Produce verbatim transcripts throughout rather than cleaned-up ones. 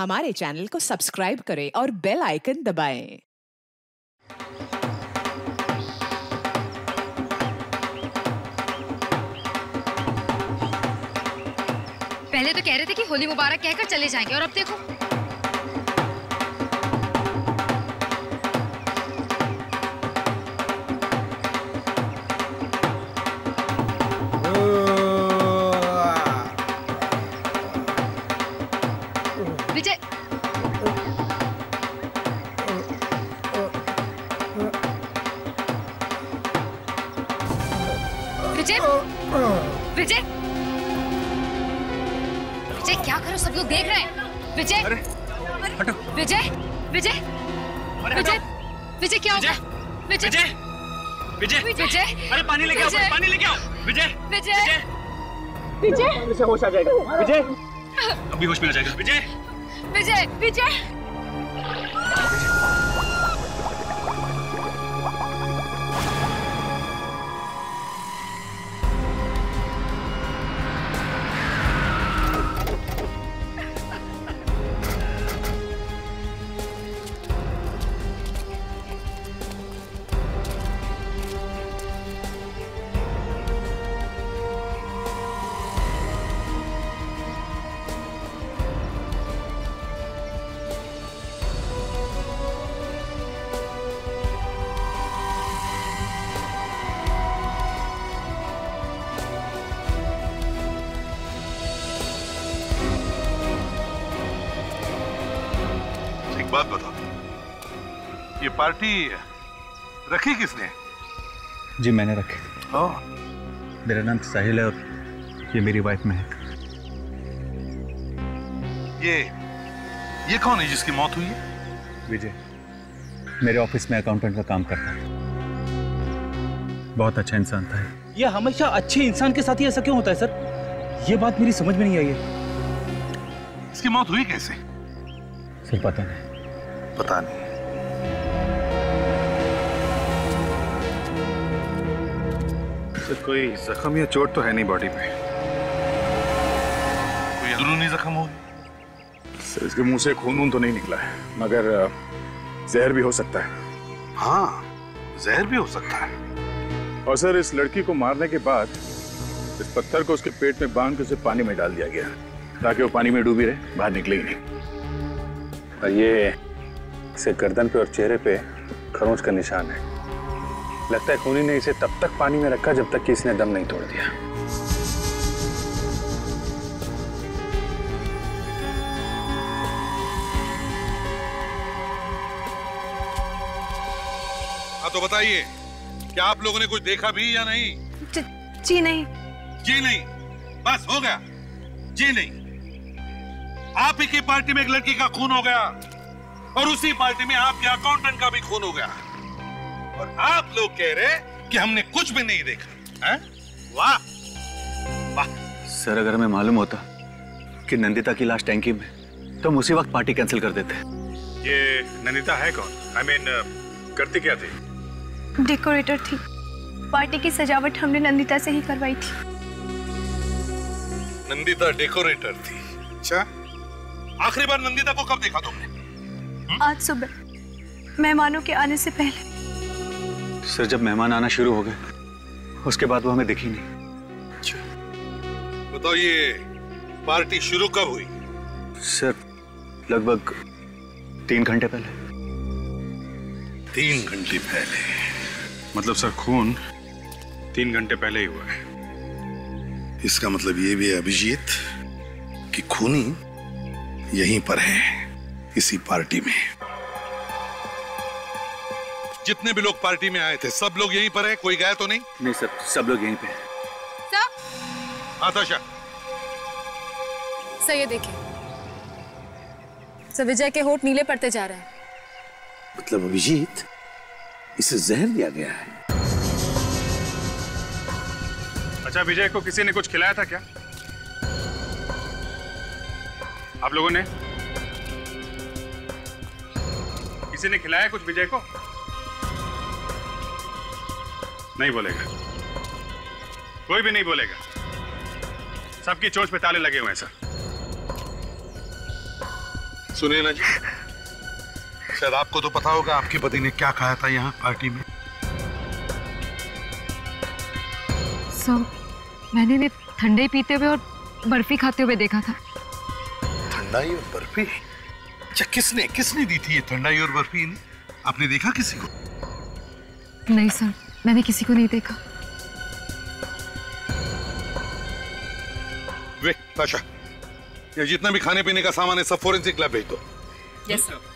हमारे चैनल को सब्सक्राइब करें और बेल आइकन दबाएं। पहले तो कह रहे थे कि होली मुबारक कहकर चले जाएंगे और अब देखो। विजय विजय विजय विजय क्या करो, सब लोग देख रहे हैं। विजय हटो। विजय विजय विजय विजय क्या हो गया? विजय विजय विजय अरे पानी लेके आओ, पानी लेके आओ। विजय विजय विजय इसे होश आ जाएगा। विजय अभी होश में आ जाएगा। विजय विजय विजय बात बताओ, ये पार्टी रखी किसने? जी मैंने रखी थी। ओ। मेरा नाम साहिल है और ये मेरी वाइफ में है। ये ये कौन है जिसकी मौत हुई है? विजय मेरे ऑफिस में अकाउंटेंट का काम करता है, बहुत अच्छा इंसान था। ये हमेशा अच्छे इंसान के साथ ही ऐसा क्यों होता है सर? ये बात मेरी समझ में नहीं आई है। इसकी मौत हुई कैसे? सर पता नहीं। पता नहीं। सर कोई जख्म या चोट तो है नहीं बॉडी पे? कोई अंदरूनी जख्म हो? सर इसके मुंह से खून तो नहीं निकला है, मगर जहर भी हो सकता है। हाँ जहर भी हो सकता है। और सर इस लड़की को मारने के बाद इस पत्थर को उसके पेट में बांध के उसे पानी में डाल दिया गया ताकि वो पानी में डूबी रहे, बाहर निकले ही नहीं। और ये इसे गर्दन पे और चेहरे पे खरोंच का निशान है। लगता है खूनी ने इसे तब तक पानी में रखा जब तक कि इसने दम नहीं तोड़ दिया। हाँ तो बताइए, क्या आप लोगों ने कुछ देखा भी या नहीं? ज, जी नहीं। जी नहीं बस हो गया। जी नहीं। आप ही की पार्टी में एक लड़की का खून हो गया और उसी पार्टी में आपके अकाउंटेंट का भी खून हो गया और आप लोग कह रहे कि हमने कुछ भी नहीं देखा है? वाह वाह। सर अगर हमें मालूम होता कि नंदिता की लाश टैंकी में, तो हम उसी वक्त पार्टी कैंसिल कर देते। ये नंदिता है कौन? आई मीन करती क्या थी? डेकोरेटर थी। पार्टी की सजावट हमने नंदिता से ही करवाई थी। नंदिता डेकोरेटर थी? अच्छा, आखिरी बार नंदिता को कब देखा तुमने? आज सुबह मेहमानों के आने से पहले। सर जब मेहमान आना शुरू हो गए उसके बाद वो हमें दिखी नहीं। अच्छा बताओ ये पार्टी शुरू कब हुई? सर लगभग तीन घंटे पहले। तीन घंटे पहले मतलब सर खून तीन घंटे पहले ही हुआ है। इसका मतलब ये भी है अभिजीत कि खूनी यहीं पर है, इसी पार्टी में। जितने भी लोग पार्टी में आए थे सब लोग यहीं पर हैं, कोई गया तो नहीं? नहीं सर सब लोग यहीं पे हैं। हाँ ताशा सर ये देखिए सर, विजय के होठ नीले पड़ते जा रहे हैं। मतलब अभिजीत इसे जहर दिया गया है। अच्छा विजय को किसी ने कुछ खिलाया था क्या आप लोगों ने? किसी ने खिलाया कुछ विजय को? नहीं बोलेगा, कोई भी नहीं बोलेगा। सबकी चोंच पे ताले लगे हुए हैं सर। सुनिए ना जी, शायद आपको तो पता होगा आपके पति ने क्या खाया था यहाँ पार्टी में। सो मैंने ने ठंडे पीते हुए और बर्फी खाते हुए देखा था। ठंडाई और बर्फी? अच्छा किसने किसने दी थी ये ठंडाई और बर्फी? आपने देखा किसी को? नहीं सर, मैंने किसी को नहीं देखा। वे ताशा, ये जितना भी खाने पीने का सामान है सब फोरेंसिक लैब भेज दो। Yes sir.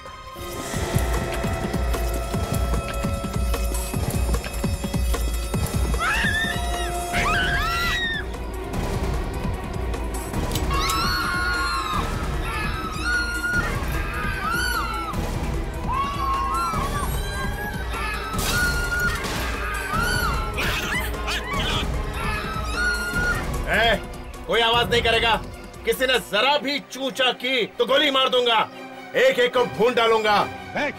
कोई आवाज नहीं करेगा। किसी ने जरा भी चूचा की तो गोली मार दूंगा, एक एक को भून डालूंगा। फेंक,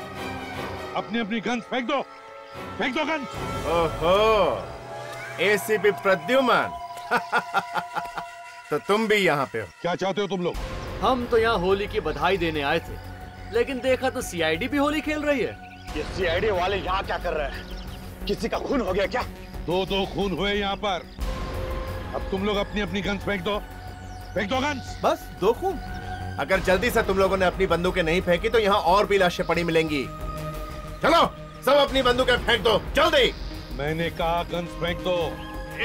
अपनी अपनी गन फेंक दो, फेंक दो गन। ओहो, एसीपी प्रद्युमन तो तुम भी यहाँ पे हो? क्या चाहते हो तुम लोग? हम तो यहाँ होली की बधाई देने आए थे, लेकिन देखा तो सीआईडी भी होली खेल रही है। ये सीआईडी वाले यहाँ क्या कर रहे हैं? किसी का खून हो गया क्या? दो दो खून हुए यहाँ पर। अब तुम लोग अपनी अपनी गन्स फेंक दो, फेंक दो गन्स। बस दो खून। अगर जल्दी से तुम लोगों ने अपनी बंदूकें नहीं फेंकी तो यहाँ और भी लाशें पड़ी मिलेंगी। चलो सब अपनी बंदूकें फेंक दो जल्दी। मैंने कहा गन्स फेंक दो।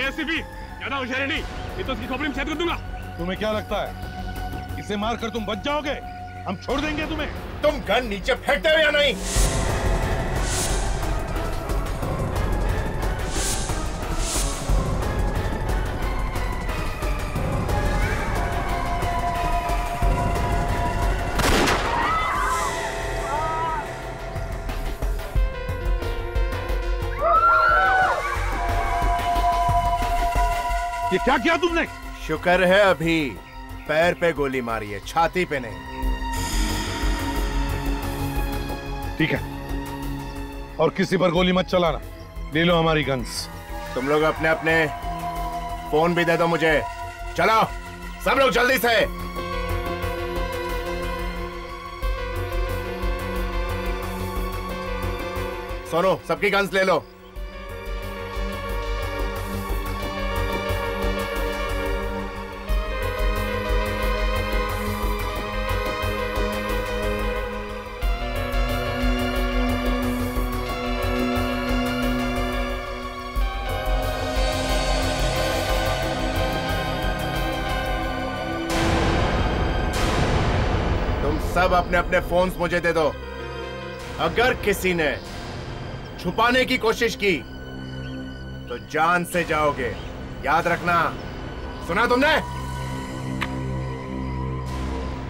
एसीपी ज़्यादा होशियारी नहीं, ये तो उसकी खोपड़ी में छेद कर दूंगा। तुम्हें क्या लगता है इसे मार कर तुम बच जाओगे? हम छोड़ देंगे तुम्हें। तुम गन नीचे फेंकते हो या नहीं? ये क्या किया तुमने? शुक्र है अभी पैर पे गोली मारी है, छाती पे नहीं। ठीक है, और किसी पर गोली मत चलाना। ले लो हमारी गन्स। तुम लोग अपने अपने फोन भी दे दो मुझे। चलो सब लोग जल्दी से। सोनू सबकी गन्स ले लो। सब अपने अपने फोन्स मुझे दे दो। अगर किसी ने छुपाने की कोशिश की तो जान से जाओगे, याद रखना। सुना तुमने?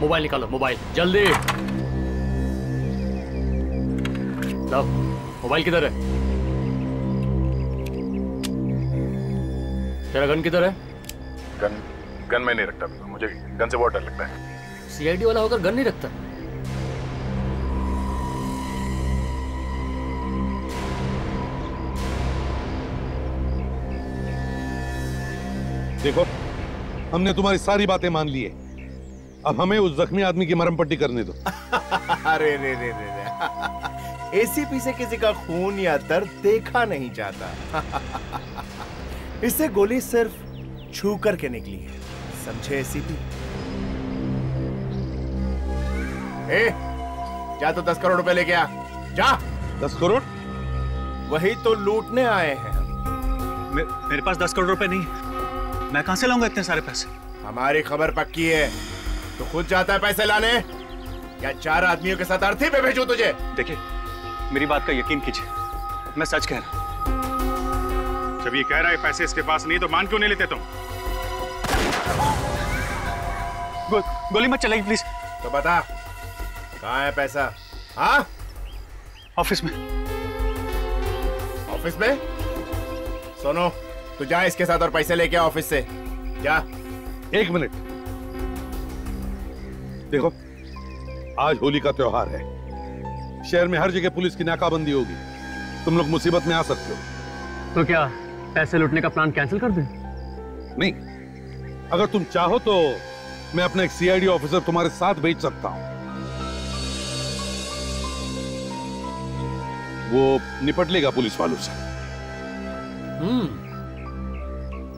मोबाइल निकालो, मोबाइल जल्दी। लो मोबाइल किधर है? तेरा गन किधर है? गन गन मैं नहीं रखता, मुझे गन से बहुत डर लगता है। सीआईडी वाला होकर गन नहीं रखता। देखो हमने तुम्हारी सारी बातें मान ली है, अब हमें उस जख्मी आदमी की मरहम पट्टी करने दो। अरे रे रे रे रे, एसीपी से किसी का खून या दर्द देखा नहीं जाता। इससे गोली सिर्फ छू करके निकली है, समझे एसीपी? ए, जा तो दस करोड़ रुपए लेके आ, जा। दस करोड़? वही तो लूटने आए हैं। मे, मेरे पास दस करोड़ रुपए नहीं। मैं कहां से लाऊंगा इतने सारे पैसे? हमारी खबर पक्की है, तो खुद जाता है पैसे लाने या चार आदमियों के साथ अर्थी पे भेजो तुझे? देखिए मेरी बात का यकीन कीजिए, मैं सच कह रहा हूँ। जब ये कह रहा है पैसे इसके पास नहीं तो मान क्यों नहीं लेते तुम? गो, गोली मत चलाइए प्लीज। तो बता कहाँ है पैसा? हाँ ऑफिस में। ऑफिस में? सोनो तू जा इसके साथ और पैसे लेके आ ऑफिस से, जा। एक मिनट, देखो आज होली का त्योहार है, शहर में हर जगह पुलिस की नाकाबंदी होगी, तुम लोग मुसीबत में आ सकते हो। तो क्या पैसे लूटने का प्लान कैंसिल कर दें? नहीं, अगर तुम चाहो तो मैं अपना एक सीआईडी ऑफिसर तुम्हारे साथ भेज सकता हूँ। वो निपट लेगा पुलिस वालों से। हम्म,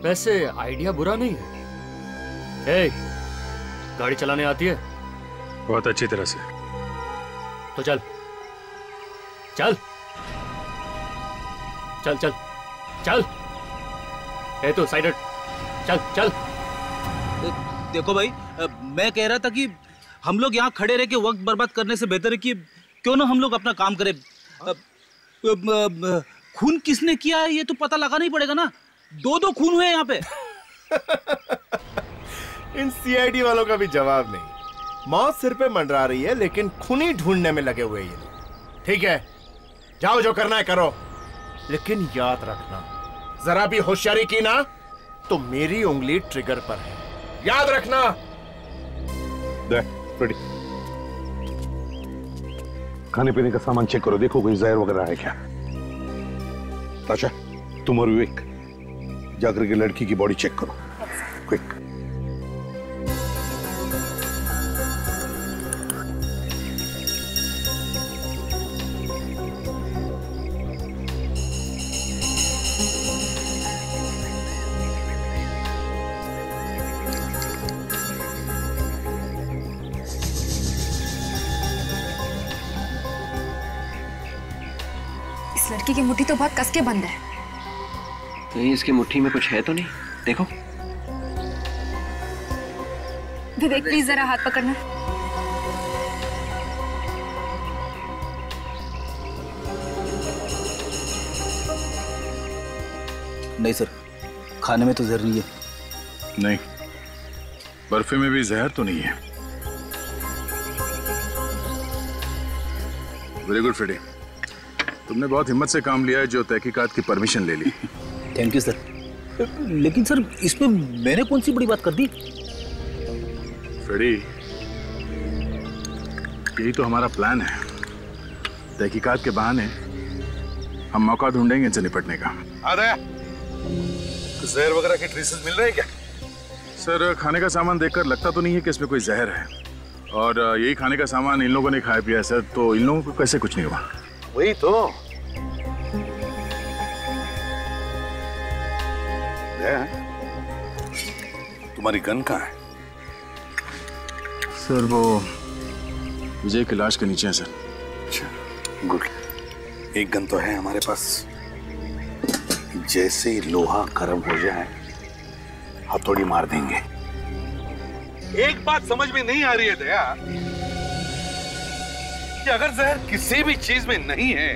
वैसे आइडिया बुरा नहीं है। ए, गाड़ी चलाने आती है? बहुत अच्छी तरह से। तो चल चल चल चल चल ए तो साइड चल चल। दे, देखो भाई, मैं कह रहा था कि हम लोग यहाँ खड़े रह के वक्त बर्बाद करने से बेहतर है कि क्यों ना हम लोग अपना काम करें। खून किसने किया है ये तो पता लगाना ही पड़ेगा ना। दो दो खून हुए यहाँ पे। इन सीआईडी वालों का भी जवाब नहीं। मौत सिर पे मंडरा रही है लेकिन खूनी ढूंढने में लगे हुए ये लोग। ठीक है, जाओ जो करना है करो, लेकिन याद रखना जरा भी होशियारी की ना तो मेरी उंगली ट्रिगर पर है, याद रखना। खाने पीने का सामान चेक करो, देखो कोई जहर वगैरह है क्या। अच्छा, तुम और विवेक जाकर के लड़की की बॉडी चेक करो क्विक। की मुट्ठी तो बहुत कसके बंद है। नहीं, इसकी मुट्ठी में कुछ है तो नहीं। देखो विवेक, प्लीज जरा हाथ पकड़ना। नहीं सर, खाने में तो जहर नहीं है। नहीं, बर्फी में भी जहर तो नहीं है। वेरी गुड फ्रेडी, तुमने बहुत हिम्मत से काम लिया है जो तहकीकात की परमिशन ले ली। Thank you sir. लेकिन सर, इसमें मैंने कौन सी बड़ी बात कर दी। फ्रेडी, यही तो हमारा प्लान है। तहकीकात के बहाने हम मौका ढूंढेंगे इनसे निपटने का। अरे, तो जहर वगैरह के ट्रेसेस मिल रहे हैं क्या? सर, खाने का सामान देखकर लगता तो नहीं है कि इसमें कोई जहर है, और यही खाने का सामान इन लोगों ने खाया पिया सर, तो इन लोगों को कैसे कुछ नहीं हुआ। वही तो, तुम्हारी गन कहाँ है? सर, वो विजय की लाश के नीचे है सर। अच्छा, गुड। एक गन तो है हमारे पास। जैसे ही लोहा गर्म हो जाए हथौड़ी मार देंगे। एक बात समझ में नहीं आ रही है दया, कि अगर जहर किसी भी चीज में नहीं है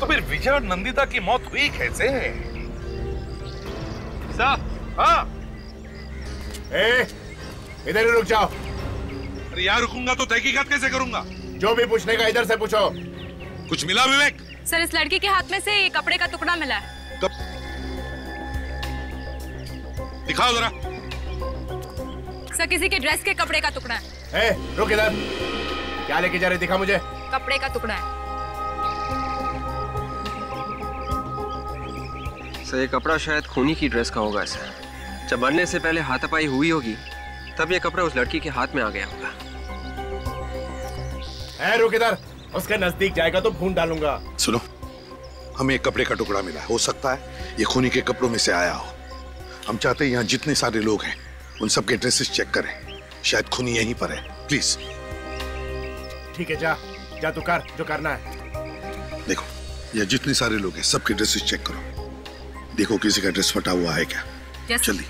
तो फिर विजय और नंदिता की मौत हुई कैसे है? हाँ? ए, इधर ही रुक जाओ। अरे यार, रुकूंगा तो तहकीकात कैसे करूंगा? जो भी पूछने का इधर से पूछो। कुछ मिला विवेक? सर, इस लड़की के हाथ में से कपड़े का टुकड़ा मिला है। तो... दिखाओ जरा। सर, किसी के ड्रेस के कपड़े का टुकड़ा है। ए, रुक इधर, क्या लेके जा रहे, दिखा मुझे। कपड़े का टुकड़ा है सर। ये कपड़ा शायद खूनी की ड्रेस का होगा सर। जब मरने से पहले हाथापाई हुई होगी तब ये कपड़ा उस लड़की के हाथ में आ गया होगा। ए, रुक इधर, उसके नजदीक जाएगा तो भून डालूंगा। सुनो, हमें एक कपड़े का टुकड़ा मिला, हो सकता है ये खूनी के कपड़ों में से आया हो। हम चाहते हैं यहाँ जितने सारे लोग हैं उन सबके ड्रेसेस चेक करें, शायद खूनी यहीं पर है। प्लीज। ठीक है, जा जा तू कर जो करना है। देखो, ये जितने सारे लोग हैं सबके ड्रेसेस चेक करो, देखो किसी का ड्रेस फटा हुआ है क्या। yes. जल्दी।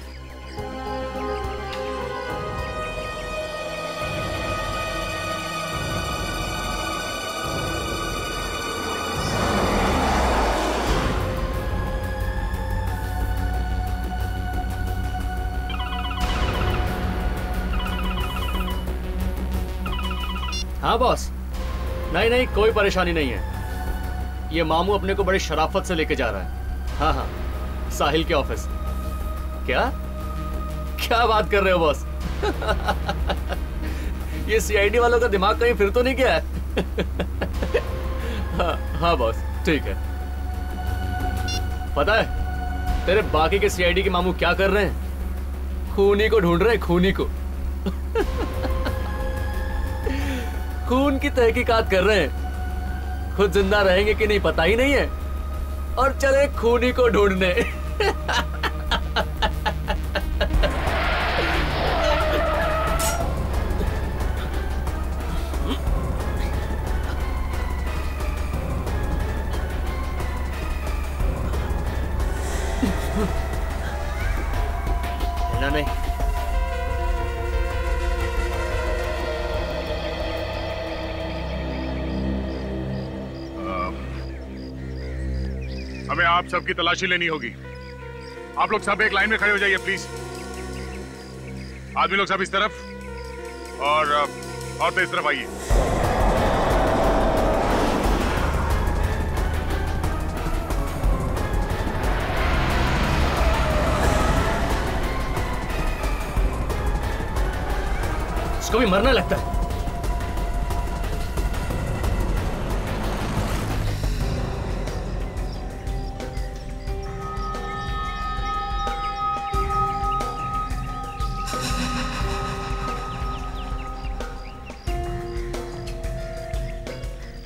हाँ बॉस, नहीं नहीं, कोई परेशानी नहीं है। ये मामू अपने को बड़ी शराफत से लेके जा रहा है। हाँ हाँ, साहिल के ऑफिस। क्या क्या बात कर रहे हो बॉस। ये सीआईडी वालों का दिमाग कहीं फिर तो नहीं गया है। हाँ हाँ बॉस, ठीक है। पता है तेरे बाकी के सीआईडी के मामू क्या कर रहे हैं? खूनी को ढूंढ रहे हैं, खूनी को। खून की तहकीकात कर रहे हैं। खुद जिंदा रहेंगे कि नहीं पता ही नहीं है, और चले खूनी को ढूंढने। सबकी तलाशी लेनी होगी। आप लोग सब एक लाइन में खड़े हो जाइए प्लीज। आदमी लोग सब इस तरफ और और तो इस तरफ आइए। इसको भी मरना लगता है।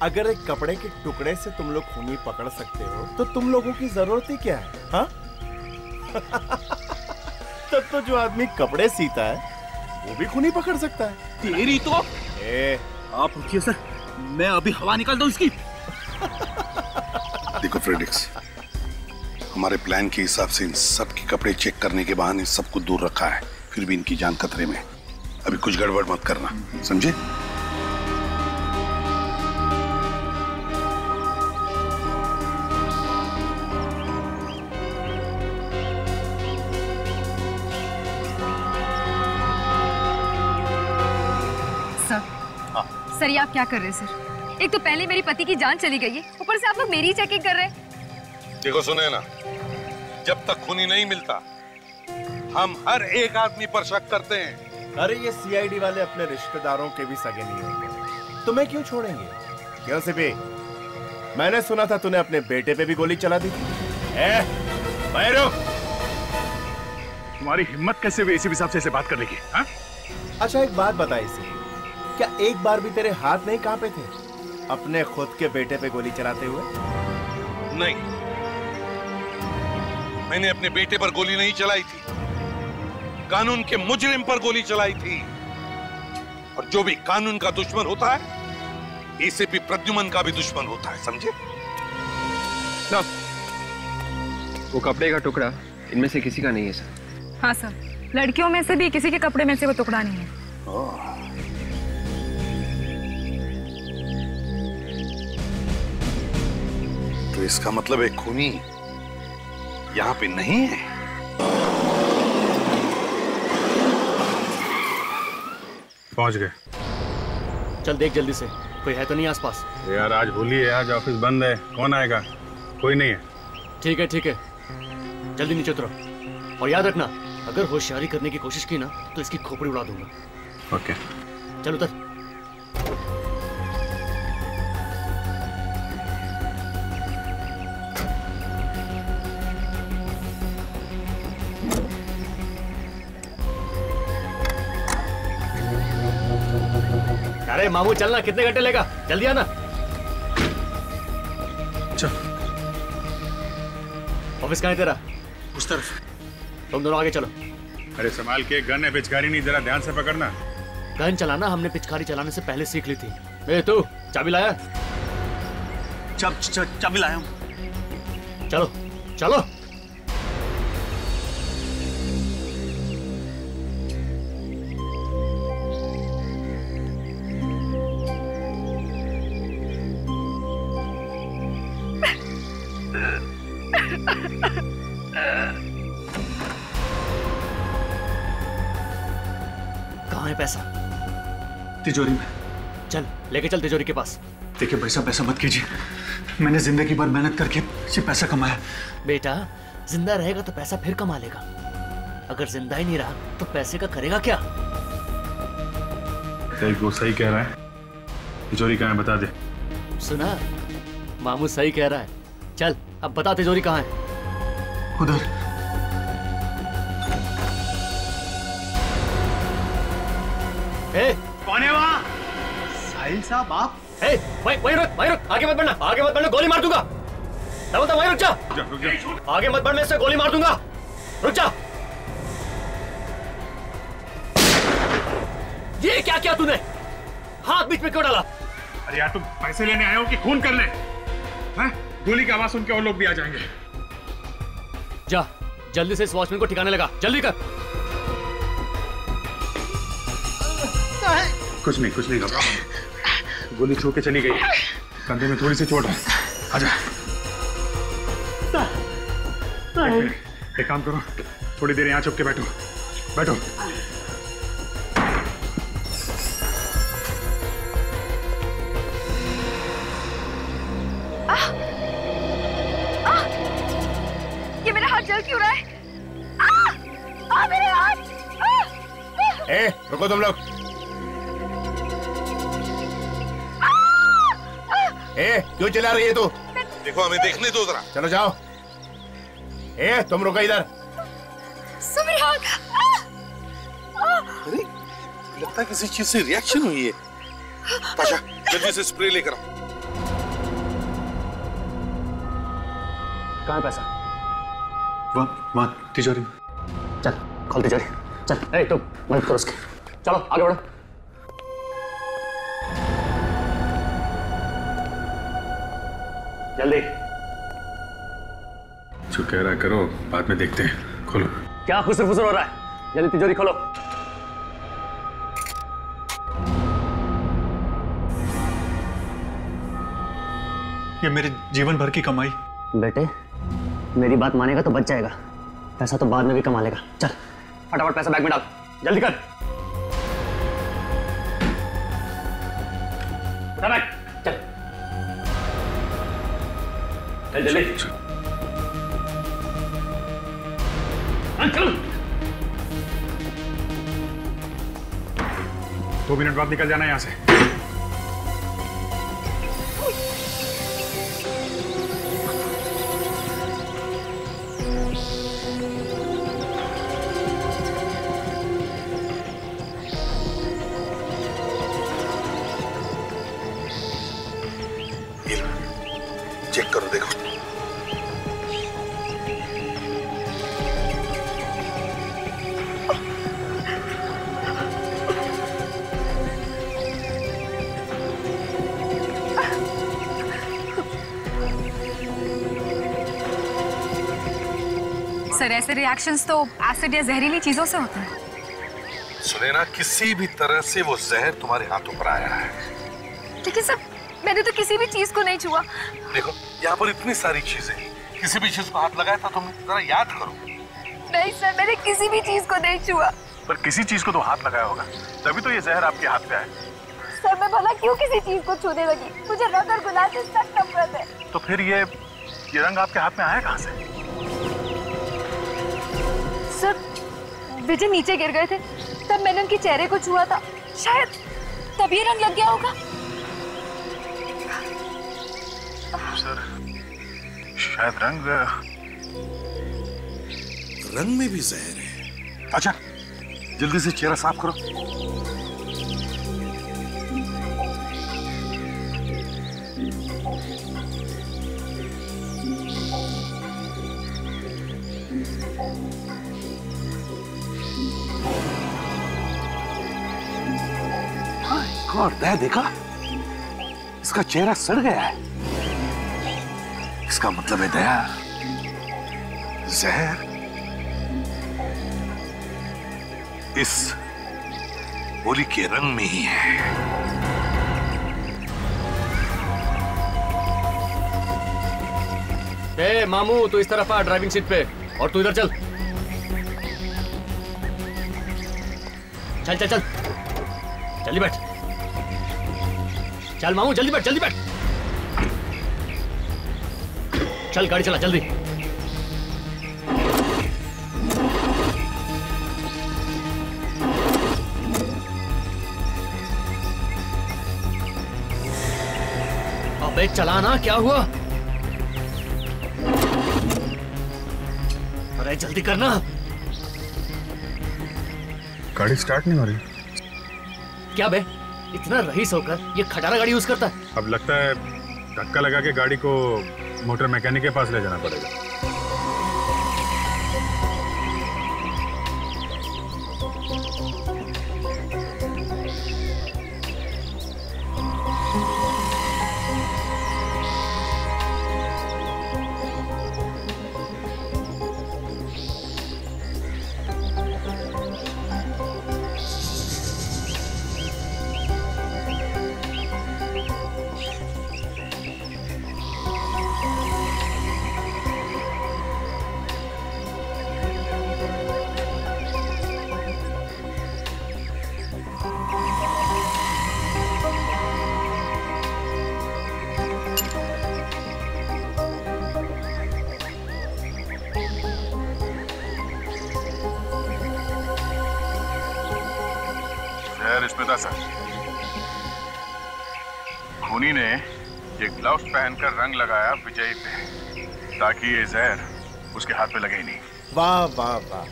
अगर एक कपड़े के टुकड़े से तुम लोग खूनी पकड़ सकते हो तो तुम लोगों की जरूरत ही क्या है? हाँ? तब तो जो आदमी कपड़े सीता है वो भी खूनी पकड़ सकता है। तेरी तो ए, आप रुकिए सर, मैं अभी हवा निकाल दूं इसकी। देखो फ्रेडिक्स, हमारे प्लान के हिसाब से इन सब के कपड़े चेक करने के बहाने सबको दूर रखा है, फिर भी इनकी जान खतरे में। अभी कुछ गड़बड़ मत करना, समझे? सर, ये आप क्या कर रहे हैं सर? एक तो पहले मेरे पति की जान चली गई है, ऊपर से आप लोग मेरी चेकिंग कर रहे हैं। देखो सुने ना, जब तक खूनी नहीं मिलता हम हर एक आदमी पर शक करते हैं। अरे ये सीआईडी वाले अपने रिश्तेदारों के भी सगे नहीं होंगे, तुम्हें क्यों छोड़ेंगे? क्यों सिपी, मैंने सुना था तूने अपने बेटे पे भी गोली चला दी। तुम्हारी हिम्मत कैसे हुई एसीपी साहब से ऐसे बात करने की? हा? अच्छा एक बात बताई, क्या एक बार भी तेरे हाथ नहीं कांपे थे अपने खुद के बेटे पे गोली चलाते हुए? नहीं, मैंने अपने बेटे पर गोली नहीं चलाई थी, कानून के मुजरिम पर गोली चलाई थी। और जो भी कानून का दुश्मन होता है एसीपी प्रद्युमन का भी दुश्मन होता है, समझे? ना, वो कपड़े का टुकड़ा इनमें से किसी का नहीं है सर। हाँ सर, लड़कियों में से भी किसी के कपड़े में से वो टुकड़ा नहीं है। इसका मतलब एक खूनी यहाँ पे नहीं है। पहुंच गए, चल देख जल्दी से, कोई है तो नहीं आसपास। यार आज होली है, आज ऑफिस बंद है, कौन आएगा? कोई नहीं है। ठीक है ठीक है, जल्दी नीचे उतरो, और याद रखना अगर होशियारी करने की कोशिश की ना तो इसकी खोपड़ी उड़ा दूंगा। ओके चल उतर। अरे मामू चलना, कितने घंटे लेगा? जल्दी आना। अच्छा ऑफिस कहाँ है तेरा? उस तरफ, तुम दोनों आगे चलो। अरे संभाल के, गन है पिचकारी नहीं, जरा ध्यान से पकड़ना। गन चलाना हमने पिचकारी चलाने से पहले सीख ली थी। ए तू चाबी लाया? चाब, चाब, चाबी लाया हूँ। चलो चलो। तिजोरी में। चल लेके चल तिजोरी के पास। देखिए भाई साहब, पैसा मत कीजिए, मैंने जिंदगी भर मेहनत करके सिर्फ पैसा कमाया। बेटा जिंदा रहेगा तो पैसा फिर कमा लेगा, अगर जिंदा ही नहीं रहा तो पैसे का करेगा क्या? वो सही कह रहा है, तिजोरी कहाँ है बता दे। सुना मामू, सही कह रहा है। चल अब बता तिजोरी कहाँ है? उधर। ए, कौन है वहाँ? साहिल साहब आप? ए, वही वही रुक, वही रुक, आगे मत बढ़ना, आगे मत बढ़ना, गोली मार दूंगा। नवता वही रुक जा, आगे मत बढ़ने से गोली मार दूंगा, रुक जा। ये क्या किया तूने? हाथ बीच में क्यों डाला? अरे यार तुम पैसे लेने आए हो कि खून करने? हाँ? गोली की आवाज सुन के और लोग भी आ जाएंगे। जा, जल्दी से इस वॉचमैन को ठिकाने लगा, जल्दी कर। कुछ नहीं, कुछ नहीं घबराओ। गोली छू के चली गई, कंधे में थोड़ी सी चोट है। आजा। एक काम करो, थोड़ी देर यहाँ चुप के बैठो, बैठो। ए, रुको तुम लोग। ए, क्यों चिल्ला रही है तू? देखो हमें देखने दो जरा। चलो जाओ। ए, तुम रुको इधर। अरे, लगता है किसी चीज से रिएक्शन हुई है। पाशा, जल्दी से स्प्रे लेकर आओ। कहाँ है पैसा? वहाँ, वहाँ तिजोरी में। चल, खोल तिजोरी। चल, ए तुम मत करो उसके। चलो आगे बढ़ो। जल्दी। जो कह रहा करो, बाद में देखते हैं। खोलो। क्या खुसर फुसर हो रहा है? जल्दी तिजोरी खोलो। ये मेरे जीवन भर की कमाई। बेटे, मेरी बात मानेगा तो बच जाएगा, पैसा तो बाद में भी कमा लेगा। चल फटाफट पैसा बैग में डाल, जल्दी कर। उठा बैग, चल चल जल्दी। चल दो मिनट बाद निकल जाना है यहाँ से। ऐसे रिएक्शंस तो एसिड या जहरीली चीजों से होते हैं। सुनैना, किसी भी तरह से वो जहर तुम्हारे हाथों पर आया है। लेकिन सर, मैंने तो किसी भी चीज को नहीं छुआ। देखो यहाँ पर इतनी सारी चीजें, किसी भी चीज को हाथ लगाया था तुमने? जरा याद करो। नहीं सर, मैंने किसी भी चीज को नहीं छुआ। पर किसी चीज को तो हाथ लगाया होगा, तभी तो ये जहर आपके हाथ में आया। सर मैं भला क्यों किसी चीज को छूने लगी? मुझे रंग और गुलाब से सख्त नफरत है। तो फिर ये ये रंग आपके हाथ में आया कहाँ से? सर, विजय नीचे गिर गए थे, तब मैंने उनके चेहरे को छुआ था, शायद तभी रंग लग गया होगा। सर, शायद रंग रंग में भी जहर है। अच्छा, जल्दी से चेहरा साफ करो। और दया देखा, इसका चेहरा सड़ गया है। इसका मतलब है दया, जहर इस गोली के रंग में ही है। ए मामू, तू इस तरफ आ ड्राइविंग सीट पे, और तू इधर चल। चल चल चल जल्दी बैठ। चल मामू, जल्दी बैठ, जल्दी बैठ। चल गाड़ी चला, जल्दी। अबे चला ना, क्या हुआ? अरे जल्दी करना। गाड़ी स्टार्ट नहीं हो रही। क्या बे, इतना रईस होकर ये खटारा गाड़ी यूज करता है। अब लगता है धक्का लगा के गाड़ी को मोटर मैकेनिक के पास ले जाना पड़ेगा। खूनी ने ये ग्लव्स पहनकर रंग लगाया विजय पे, ताकि ये जहर उसके हाथ पे लगे ही नहीं। वाह वाह वाह,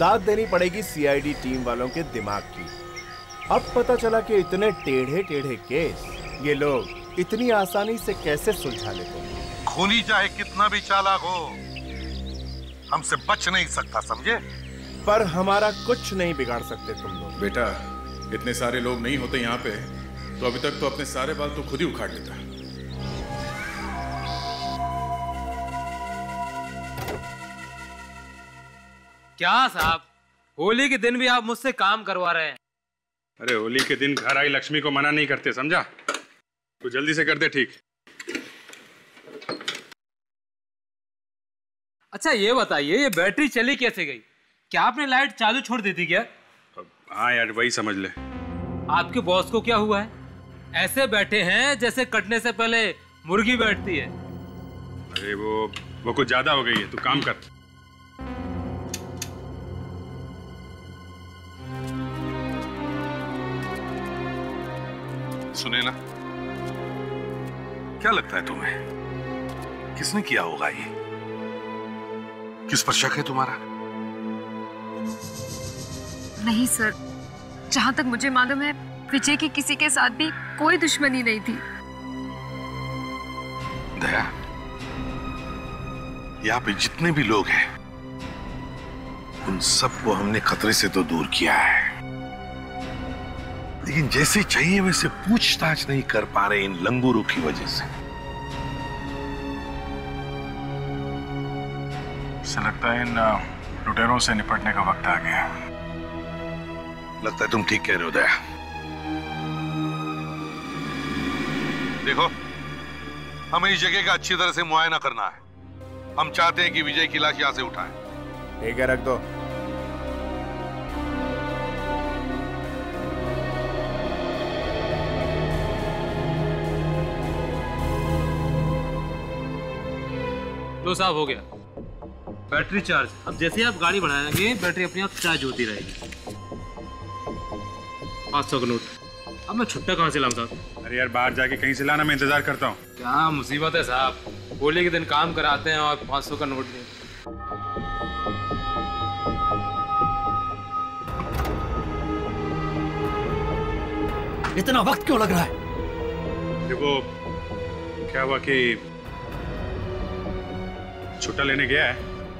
दाद देनी पड़ेगी सीआईडी टीम वालों के दिमाग की। अब पता चला कि इतने टेढ़े टेढ़े केस ये लोग इतनी आसानी से कैसे सुलझा लेते हैं। खूनी चाहे कितना भी चालाक हो, हमसे बच नहीं सकता, समझे? पर हमारा कुछ नहीं बिगाड़ सकते तुम लोग। बेटा, इतने सारे लोग नहीं होते यहाँ पे तो अभी तक तो अपने सारे बाल तो खुद ही उखाड़ लेता। क्या साहब, होली के दिन भी आप मुझसे काम करवा रहे हैं? अरे होली के दिन घर आई लक्ष्मी को मना नहीं करते, समझा? तो जल्दी से कर दे ठीक। अच्छा ये बताइए, ये बैटरी चली कैसे गई? क्या आपने लाइट चालू छोड़ दी थी क्या? हाँ यार, वही समझ ले। आपके बॉस को क्या हुआ है? ऐसे बैठे हैं जैसे कटने से पहले मुर्गी बैठती है। अरे वो वो कुछ ज्यादा हो गई है, तू काम कर। सुने ना, क्या लगता है तुम्हें किसने किया होगा ये? किस पर शक है तुम्हारा? नहीं सर, जहाँ तक मुझे मालूम है विजय की किसी के साथ भी कोई दुश्मनी नहीं थी। दया, यहाँ पे जितने भी लोग हैं उन सबको हमने खतरे से तो दूर किया है, लेकिन जैसे चाहिए वैसे पूछताछ नहीं कर पा रहे इन लंगूरों की वजह से। मुझे लगता है इन लुटेरों से निपटने का वक्त आ गया। लगता है तुम ठीक कह रहे हो दया। देखो, हमें इस जगह का अच्छी तरह से मुआयना करना है। हम चाहते हैं कि विजय की लाश यहाँ से उठाएं। ठीक है, रख दो। लो साहब, हो गया बैटरी चार्ज। अब जैसे आप गाड़ी बढ़ाएंगे बैटरी अपने आप चार्ज होती रहेगी। पाँच सौ का नोट। अब मैं छुट्टा कहाँ से लाऊं साहब? अरे यार, बाहर जाके कहीं से लाना, मैं इंतजार करता हूँ। क्या मुसीबत है साहब, होली के दिन काम कराते हैं और पाँच सौ का नोट दें। इतना वक्त क्यों लग रहा है? देखो क्या हुआ कि छुट्टा लेने गया है,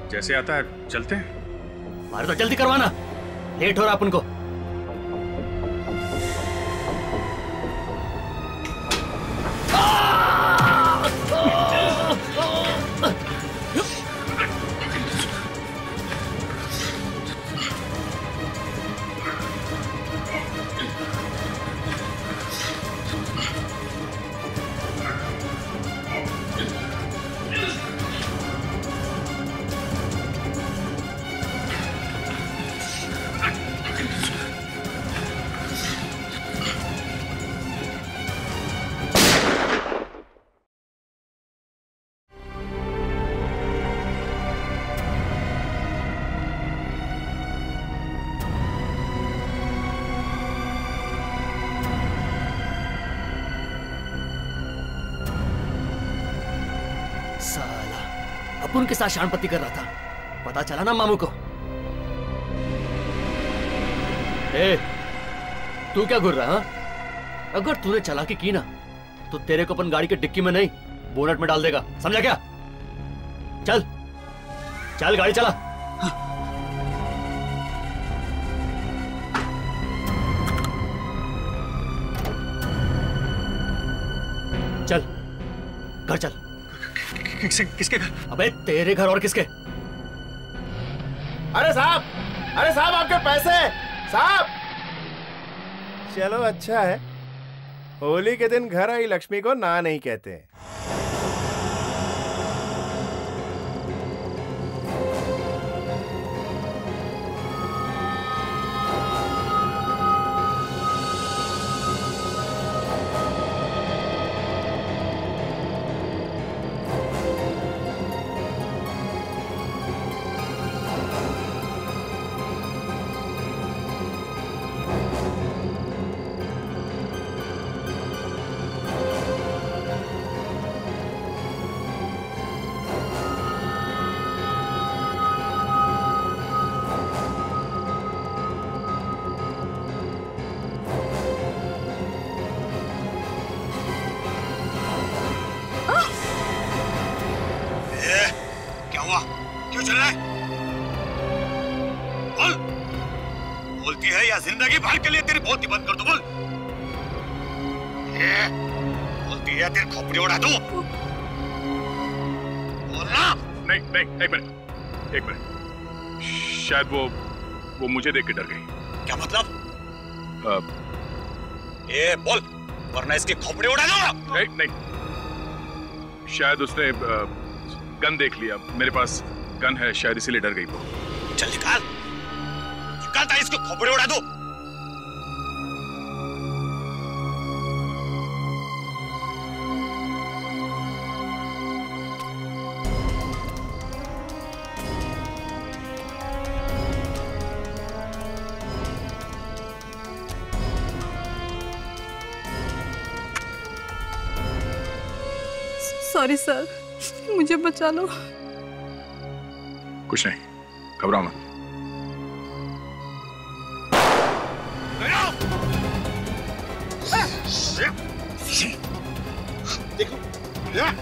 जैसे आता है चलते हैं। अरे तो जल्दी करवाना, लेट हो रहा है अपन को। उनके साथ शानपति कर रहा था, पता चला ना मामू को। ए, तू क्या घूर रहा है? अगर तूने चालाकी की ना तो तेरे को अपन गाड़ी के डिक्की में नहीं बोनट में डाल देगा, समझा क्या? चल चल गाड़ी चला। चल घर चल। किसके किसके घर? अबे तेरे घर और किसके? अरे साहब, अरे साहब आपके पैसे साहब। चलो अच्छा है, होली के दिन घर आई लक्ष्मी को ना नहीं कहते। मुझे देख के डर गई। क्या मतलब? आ... ए, बोल, वरना इसके खोपड़े उड़ा दूंगा। नहीं नहीं, शायद उसने आ, गन देख लिया, मेरे पास गन है, शायद इसीलिए डर गई वो। चल निकाल, निकालता इसके खोपड़े उड़ा दो। सॉरी सर, मुझे बचा लो। कुछ नहीं, घबराओ मत। देखो, एक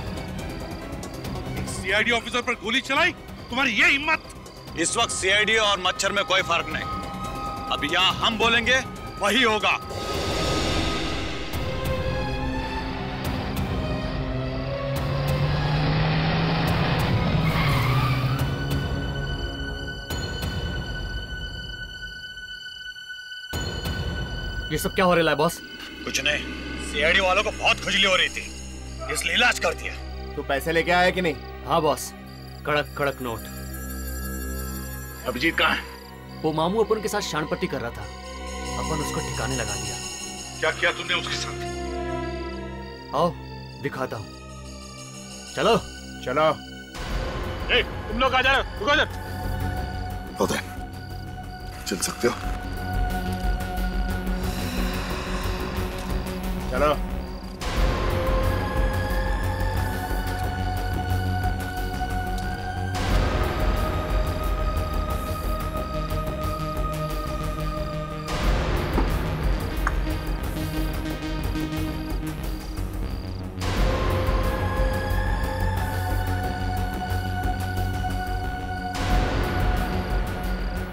सीआईडी ऑफिसर पर गोली चलाई, तुम्हारी ये हिम्मत। इस वक्त सीआईडी और मच्छर में कोई फर्क नहीं। अब यहाँ हम बोलेंगे वही होगा। ये सब क्या हो रहा है बॉस? कुछ नहीं, सीआईडी वालों को बहुत खुजली हो रही थी, इसलिए इलाज कर दिया। तू पैसे लेके आया कि नहीं? हाँ बॉस, कड़क कड़क नोट। अभिजीत कहाँ है? वो मामू अपन के साथ शानपट्टी कर रहा था, अपन उसको ठिकाने लगा दिया। क्या किया तुमने उसके साथ? आओ दिखाता हूँ। चलो चलो। ए, तुम लोग आ जा रहे हो? चल सकते हो, चलो।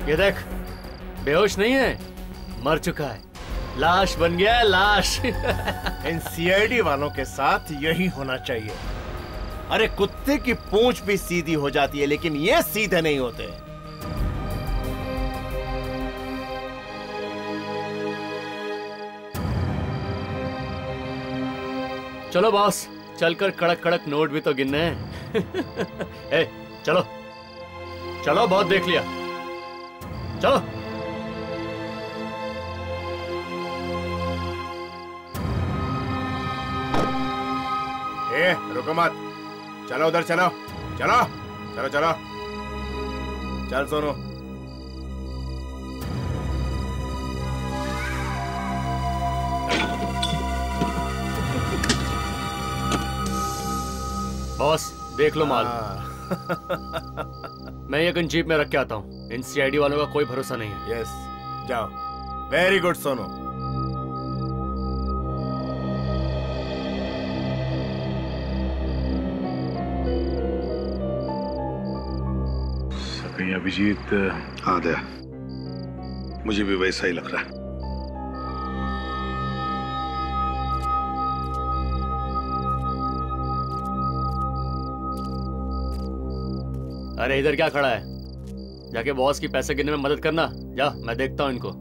ये देख, बेहोश नहीं है, मर चुका है, लाश बन गया है, लाश। इन सीआईडी वालों के साथ यही होना चाहिए। अरे कुत्ते की पूंछ भी सीधी हो जाती है, लेकिन ये सीधे नहीं होते। चलो बॉस, चलकर कड़क कड़क नोट भी तो गिनने हैं। ए, चलो चलो, बहुत देख लिया, चलो। ए, रुको मत, चलो उधर चलो, चलो चलो चलो। चल सोनू। बॉस देख लो माल। मैं ये गन जीप में रख के आता हूँ, इन सीआईडी वालों का कोई भरोसा नहीं है। यस, जाओ। Very good Sonu. कहीं अभिजीत। हाँ दया, मुझे भी वैसा ही लग रहा है। अरे इधर क्या खड़ा है, जाके बॉस की पैसे गिनने में मदद करना। जा, मैं देखता हूं इनको।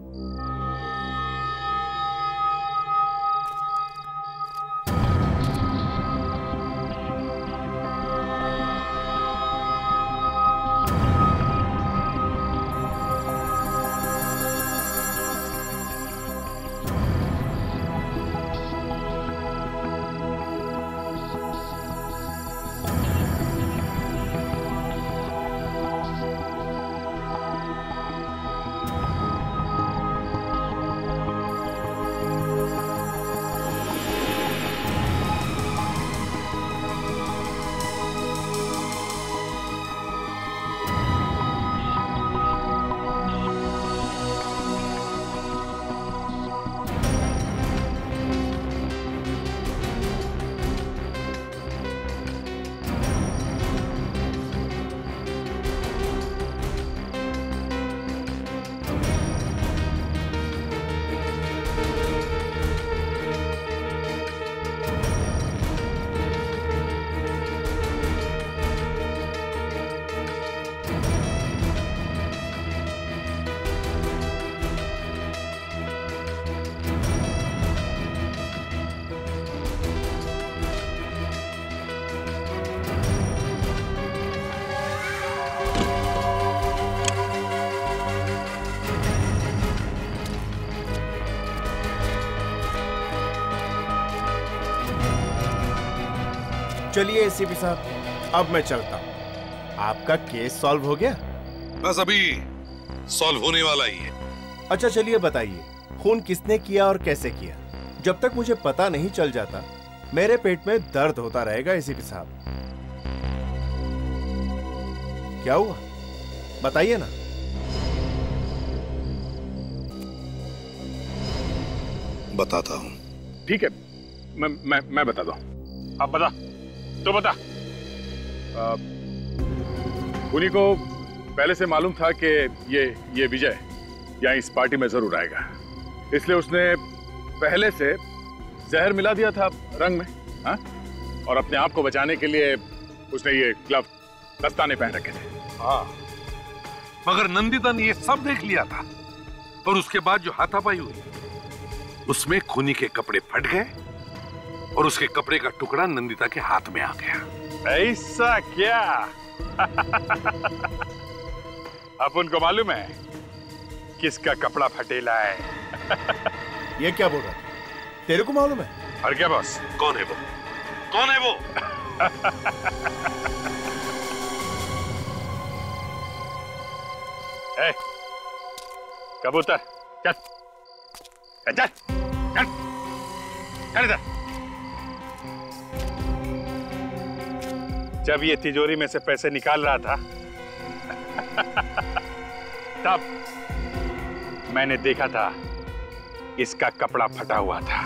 चलिए एसीपी साहब, अब मैं चलता हूँ। आपका केस सॉल्व हो गया? बस अभी सॉल्व होने वाला ही है। अच्छा चलिए बताइए, खून किसने किया और कैसे किया? जब तक मुझे पता नहीं चल जाता मेरे पेट में दर्द होता रहेगा। एसीपी साहब क्या हुआ बताइए ना। बताता हूँ। ठीक है, मैं मैं मैं बताता हूँ। आप बता तो बता। उन्हीं को पहले से मालूम था कि ये ये विजय यहाँ इस पार्टी में जरूर आएगा, इसलिए उसने पहले से जहर मिला दिया था रंग में। हाँ, और अपने आप को बचाने के लिए उसने ये ग्लव दस्ताने पहन रखे थे। हाँ, मगर नंदिता ने ये सब देख लिया था और उसके बाद जो हाथापाई हुई उसमें खूनी के कपड़े फट गए और उसके कपड़े का टुकड़ा नंदिता के हाथ में आ गया। ऐसा क्या? अब उनको मालूम है किसका कपड़ा फटेला है। ये क्या बोल रहा है? तेरे को मालूम है? और क्या बॉस? कौन है वो? कौन है वो? ए, कबूतर चल चल चल चल चल इधर। जब ये तिजोरी में से पैसे निकाल रहा था तब मैंने देखा था इसका कपड़ा फटा हुआ था।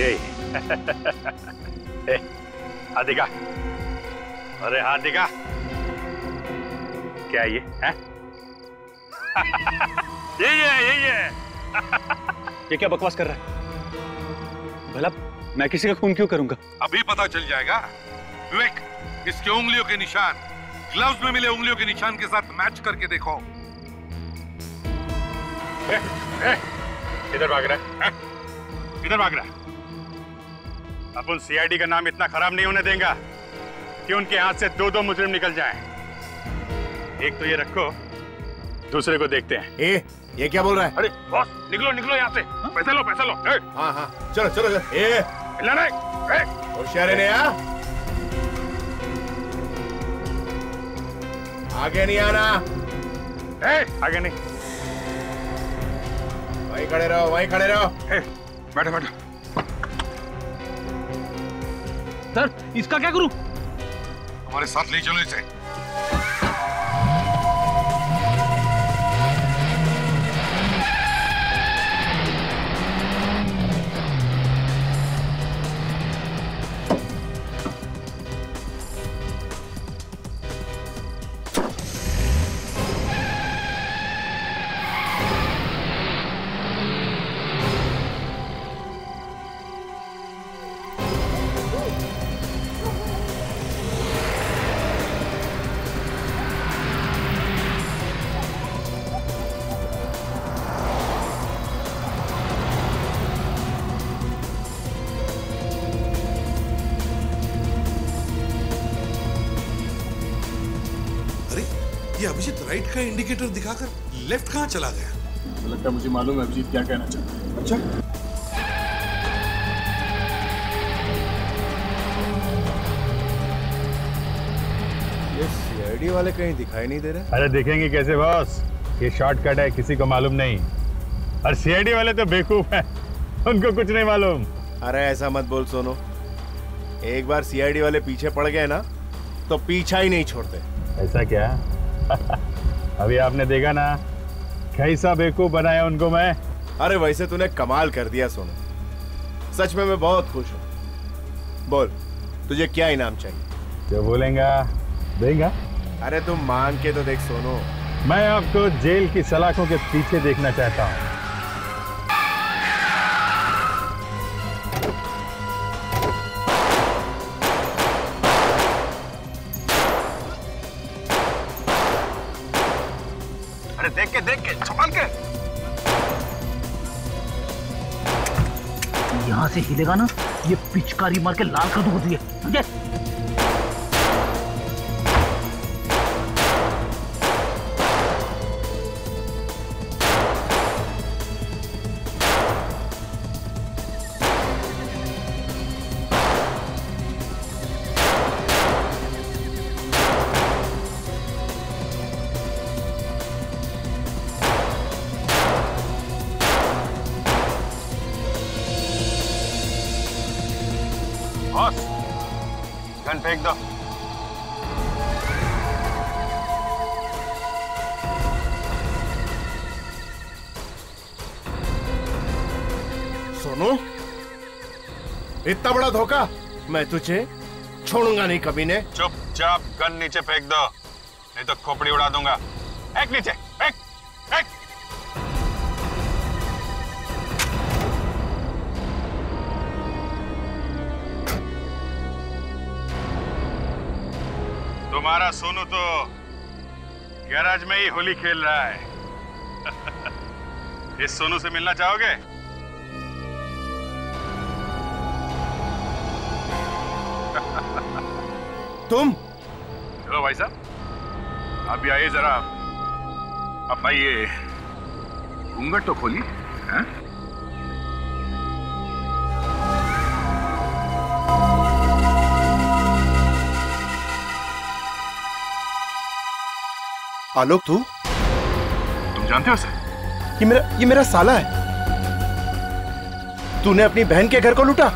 ये ए, हाथ दिखा। अरे हाथ दिखा। क्या ये है? ये ये ये ये ये क्या बकवास कर रहा है? भला मैं किसी का खून क्यों करूंगा? अभी पता चल जाएगा विवेक। इसके उंगलियों के निशान ग्लव्स में मिले उंगलियों के निशान के साथ मैच करके देखो। ए, ए, इधर भाग रहा है, इधर भाग रहा है। अपन सीआईडी का नाम इतना खराब नहीं होने देंगे कि उनके हाथ से दो दो मुजरिम निकल जाएं। एक तो ये रखो, दूसरे को देखते हैं। ए, ये क्या बोल रहा है? अरे बॉस निकलो निकलो यहाँ से। हा? पैसा लो पैसा लो। हाँ हाँ चलो चलो चलो। ए होशियारे, आगे नहीं आना। ए, आगे नहीं, वहीं खड़े रहो वहीं खड़े रहो। बैठो बैठो। सर इसका क्या करूं? हमारे साथ ले चलो इसे। अभिजीत राइट का इंडिकेटर दिखाकर लेफ्ट कहाँ चला गया? लगता है मुझे मालूम है अभिजीत क्या कहना चाहता है। अच्छा सीआईडी वाले कहीं दिखाई नहीं दे रहे। अरे देखेंगे कैसे बॉस, ये शॉर्टकट है, किसी को मालूम नहीं। और सीआईडी वाले तो बेवकूफ हैं, उनको कुछ नहीं मालूम। अरे ऐसा मत बोल सोनू, एक बार सीआईडी वाले पीछे पड़ गए ना तो पीछा ही नहीं छोड़ते। ऐसा क्या? अभी आपने देखा ना कैसा बेवकूफ बनाया उनको मैं। अरे वैसे तूने कमाल कर दिया सोनू, सच में मैं बहुत खुश हूँ। बोल तुझे क्या इनाम चाहिए? जो बोलेगा देगा। अरे तुम मांग के तो देख सोनू, मैं आपको जेल की सलाखों के पीछे देखना चाहता हूँ। अरे देख के देख के संभाल के, यहाँ से हिलेगा ना ये पिचकारी मार के लाल कर दूंगा तुझे, समझे? इतना बड़ा धोखा मैं तुझे छोड़ूंगा नहीं कभी ने। चुपचाप गन नीचे फेंक दो, नहीं तो खोपड़ी उड़ा दूंगा। फेंक नीचे, फेंक, फेंक। तुम्हारा सोनू तो गैराज में ही होली खेल रहा है। इस सोनू से मिलना चाहोगे? तुम चलो भाई साहब आप भी आइए जरा। अब भाई ये घूंघट तो खोली है। आलोक तू तुम जानते हो सर? ये मेरा ये मेरा साला है। तूने अपनी बहन के घर को लूटा?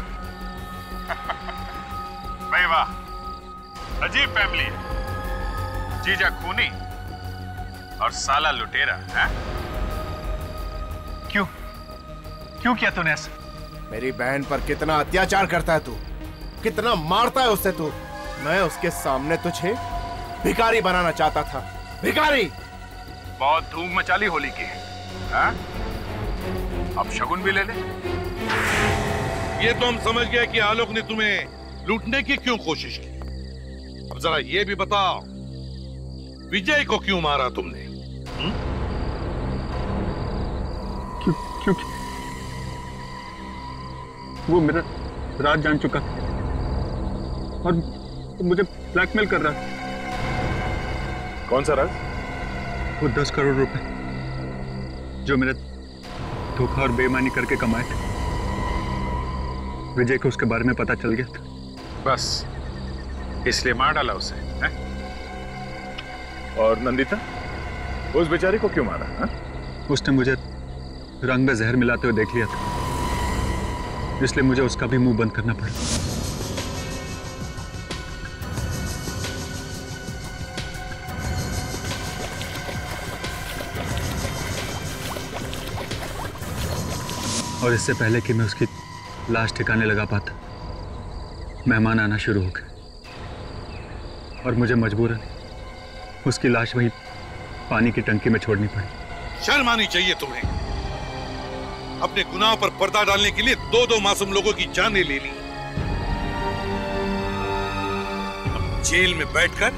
भाई वाह अजीब फैमिली है, जीजा खूनी और साला लुटेरा है। क्यों क्यों किया तूने ऐसा? मेरी बहन पर कितना अत्याचार करता है तू, कितना मारता है उससे तू। मैं उसके सामने तुझे भिखारी बनाना चाहता था, भिखारी। बहुत धूम मचाली होली की है, अब शगुन भी ले ले। ये तो हम समझ गए कि आलोक ने तुम्हें लूटने की क्यों कोशिश की। अब जरा ये भी बताओ विजय को क्यों मारा तुमने? क्यों, क्यों, क्यों? वो मेरा राज जान चुका और मुझे ब्लैकमेल कर रहा है। कौन सा राज? वो दस करोड़ रुपए जो मेरे धोखा और बेईमानी करके कमाए थे। विजय को उसके बारे में पता चल गया था, बस इसलिए मार डाला उसे है? और नंदिता उस बेचारी को क्यों मारा है? उसने मुझे रंग में जहर मिलाते हुए देख लिया था, इसलिए मुझे उसका भी मुंह बंद करना पड़ा। और इससे पहले कि मैं उसकी लाश ठिकाने लगा पाता, मेहमान आना शुरू हो गए और मुझे मजबूरन उसकी लाश वहीं पानी की टंकी में छोड़नी पड़ी। शर्म आनी चाहिए तुम्हें, अपने गुनाहों पर पर्दा डालने के लिए दो दो मासूम लोगों की जानें ले ली। अब जेल में बैठकर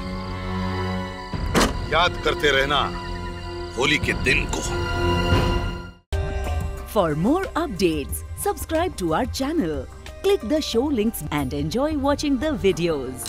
याद करते रहना होली के दिन को। For more updates, subscribe to our channel, click the show links and enjoy watching the videos.